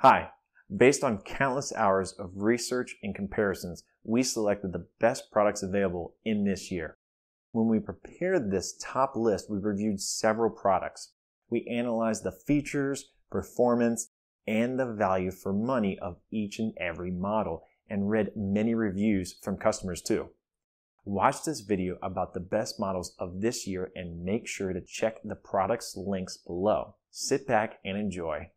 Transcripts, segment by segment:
Hi, based on countless hours of research and comparisons, we selected the best products available in this year. When we prepared this top list, we reviewed several products. We analyzed the features, performance, and the value for money of each and every model, and read many reviews from customers too. Watch this video about the best models of this year and make sure to check the products links below. Sit back and enjoy.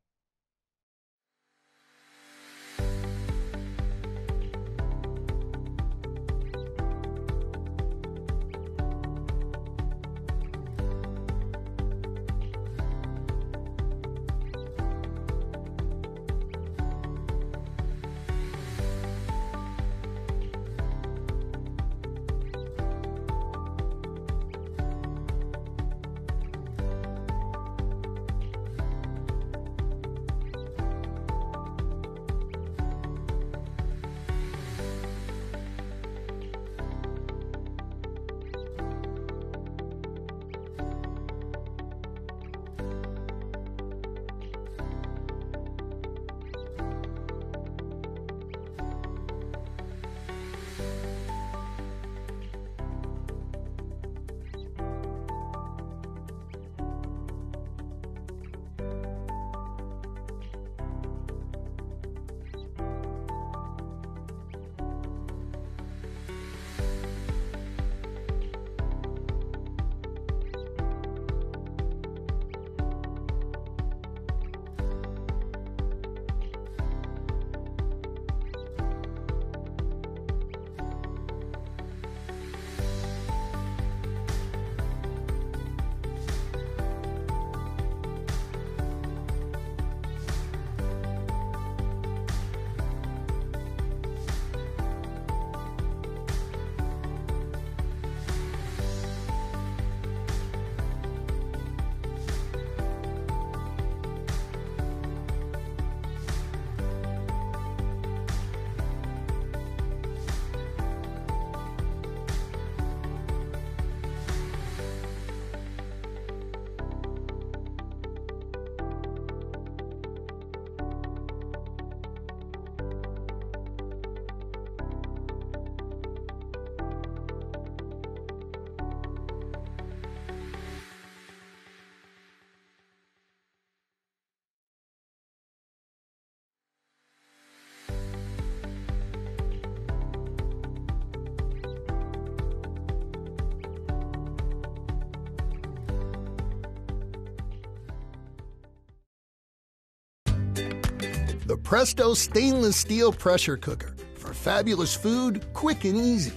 The Presto Stainless Steel Pressure Cooker for fabulous food, quick and easy.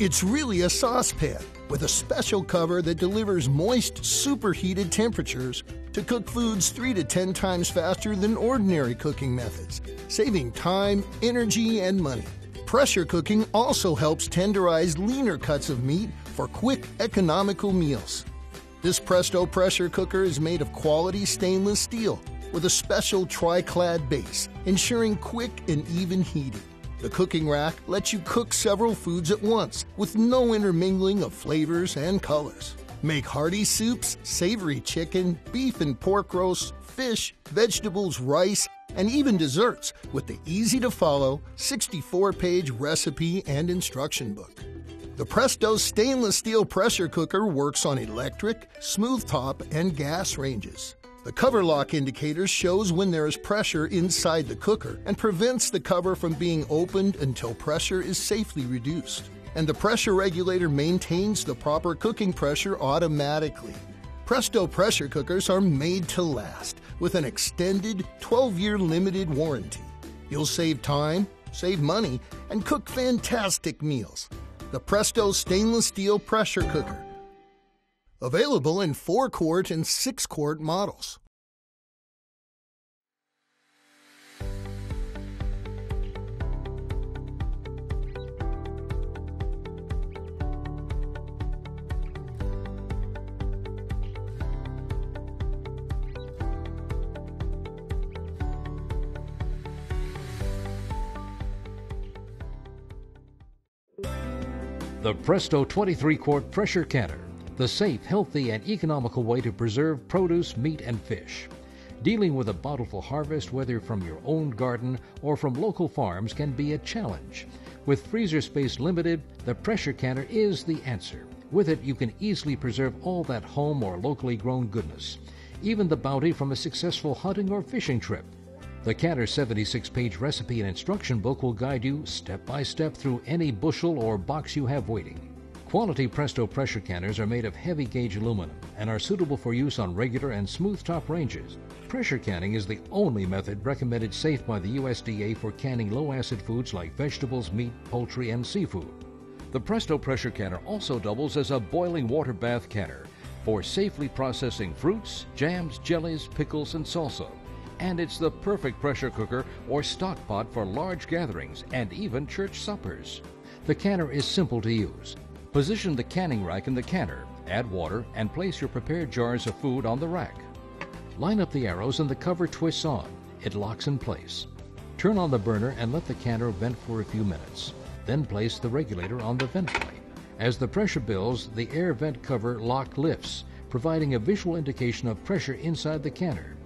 It's really a saucepan with a special cover that delivers moist, superheated temperatures to cook foods 3 to 10 times faster than ordinary cooking methods, saving time, energy, and money. Pressure cooking also helps tenderize leaner cuts of meat for quick, economical meals. This Presto pressure cooker is made of quality stainless steel with a special tri-clad base, ensuring quick and even heating. The cooking rack lets you cook several foods at once with no intermingling of flavors and colors. Make hearty soups, savory chicken, beef and pork roasts, fish, vegetables, rice, and even desserts with the easy-to-follow 64-page recipe and instruction book. The Presto stainless steel pressure cooker works on electric, smooth top, and gas ranges. The cover lock indicator shows when there is pressure inside the cooker and prevents the cover from being opened until pressure is safely reduced. And the pressure regulator maintains the proper cooking pressure automatically. Presto pressure cookers are made to last with an extended 12-year limited warranty. You'll save time, save money, and cook fantastic meals. The Presto stainless steel pressure cooker. Available in 4-quart and 6-quart models. The Presto 23-quart pressure canner. The safe, healthy, and economical way to preserve produce, meat, and fish. Dealing with a bountiful harvest, whether from your own garden or from local farms, can be a challenge. With freezer space limited, the pressure canner is the answer. With it, you can easily preserve all that home or locally grown goodness, even the bounty from a successful hunting or fishing trip. The Canner's 76-page recipe and instruction book will guide you step by step through any bushel or box you have waiting. Quality Presto pressure canners are made of heavy-gauge aluminum and are suitable for use on regular and smooth-top ranges. Pressure canning is the only method recommended safe by the USDA for canning low-acid foods like vegetables, meat, poultry, and seafood. The Presto pressure canner also doubles as a boiling water bath canner for safely processing fruits, jams, jellies, pickles, and salsa. And it's the perfect pressure cooker or stock pot for large gatherings and even church suppers. The canner is simple to use. Position the canning rack in the canner, add water, and place your prepared jars of food on the rack. Line up the arrows and the cover twists on. It locks in place. Turn on the burner and let the canner vent for a few minutes. Then place the regulator on the vent pipe. As the pressure builds, the air vent cover lock lifts, providing a visual indication of pressure inside the canner.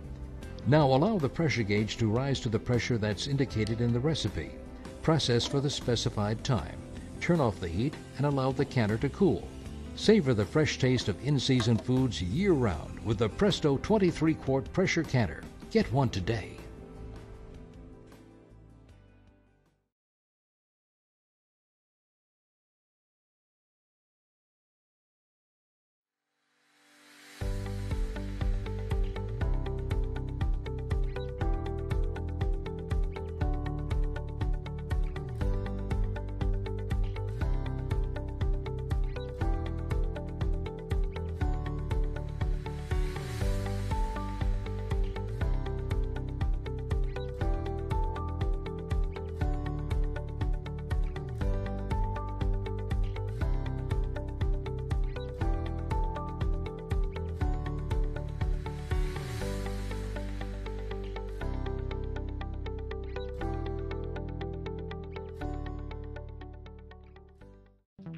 Now allow the pressure gauge to rise to the pressure that's indicated in the recipe. Process for the specified time. Turn off the heat and allow the canner to cool. Savor the fresh taste of in-season foods year-round with the Presto 23-quart pressure canner. Get one today.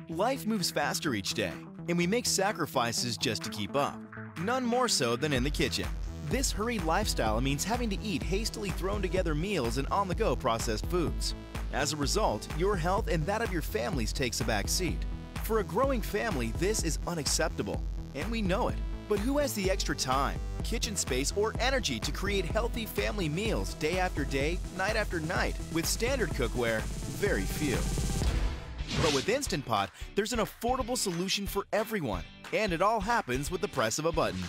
Life moves faster each day, and we make sacrifices just to keep up. None more so than in the kitchen. This hurried lifestyle means having to eat hastily thrown together meals and on-the-go processed foods. As a result, your health and that of your families takes a back seat. For a growing family, this is unacceptable, and we know it. But who has the extra time, kitchen space, or energy to create healthy family meals day after day, night after night? With standard cookware, very few. But with Instant Pot, there's an affordable solution for everyone, and it all happens with the press of a button.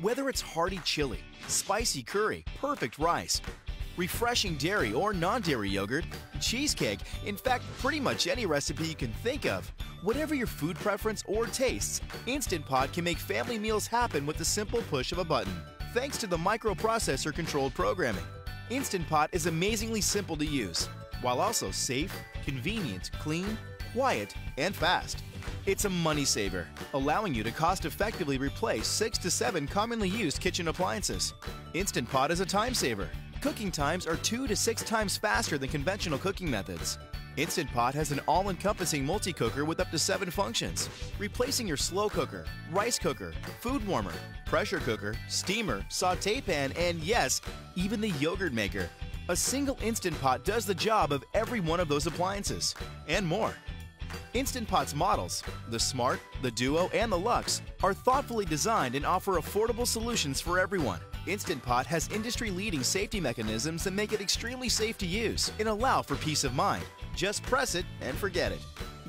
Whether it's hearty chili, spicy curry, perfect rice, refreshing dairy or non-dairy yogurt, cheesecake, in fact, pretty much any recipe you can think of, whatever your food preference or tastes, Instant Pot can make family meals happen with the simple push of a button, thanks to the microprocessor-controlled programming. Instant Pot is amazingly simple to use, while also safe, convenient, clean, quiet, and fast. It's a money saver, allowing you to cost effectively replace 6 to 7 commonly used kitchen appliances. Instant Pot is a time saver. Cooking times are 2 to 6 times faster than conventional cooking methods. Instant Pot has an all-encompassing multi-cooker with up to 7 functions, replacing your slow cooker, rice cooker, food warmer, pressure cooker, steamer, sauté pan, and yes, even the yogurt maker. A single Instant Pot does the job of every one of those appliances, and more. Instant Pot's models, the Smart, the Duo, and the Luxe, are thoughtfully designed and offer affordable solutions for everyone. Instant Pot has industry-leading safety mechanisms that make it extremely safe to use and allow for peace of mind. Just press it and forget it.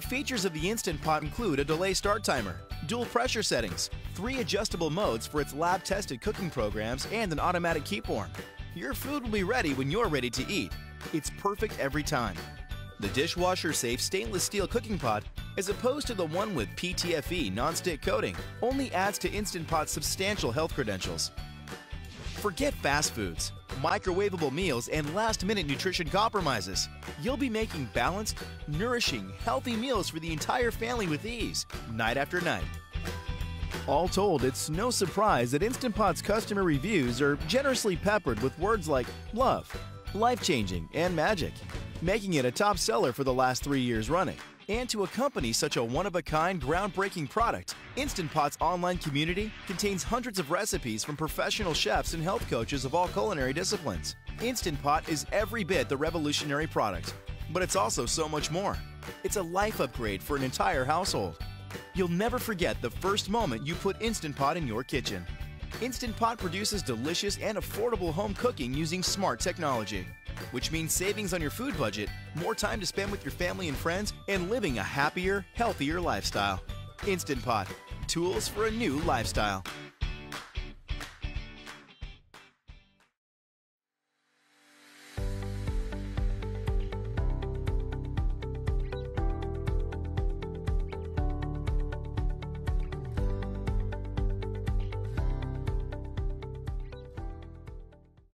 Features of the Instant Pot include a delay start timer, dual pressure settings, 3 adjustable modes for its lab-tested cooking programs, and an automatic keep warm. Your food will be ready when you're ready to eat. It's perfect every time. The dishwasher-safe stainless steel cooking pot, as opposed to the one with PTFE non-stick coating, only adds to Instant Pot's substantial health credentials. Forget fast foods, microwavable meals, and last-minute nutrition compromises. You'll be making balanced, nourishing, healthy meals for the entire family with ease, night after night. All told, it's no surprise that Instant Pot's customer reviews are generously peppered with words like love, life-changing, and magic, making it a top seller for the last 3 years running. And to accompany such a one-of-a-kind, groundbreaking product, Instant Pot's online community contains hundreds of recipes from professional chefs and health coaches of all culinary disciplines. Instant Pot is every bit the revolutionary product, but it's also so much more. It's a life upgrade for an entire household. You'll never forget the first moment you put Instant Pot in your kitchen. Instant Pot produces delicious and affordable home cooking using smart technology, which means savings on your food budget, more time to spend with your family and friends, and living a happier, healthier lifestyle. Instant Pot, tools for a new lifestyle.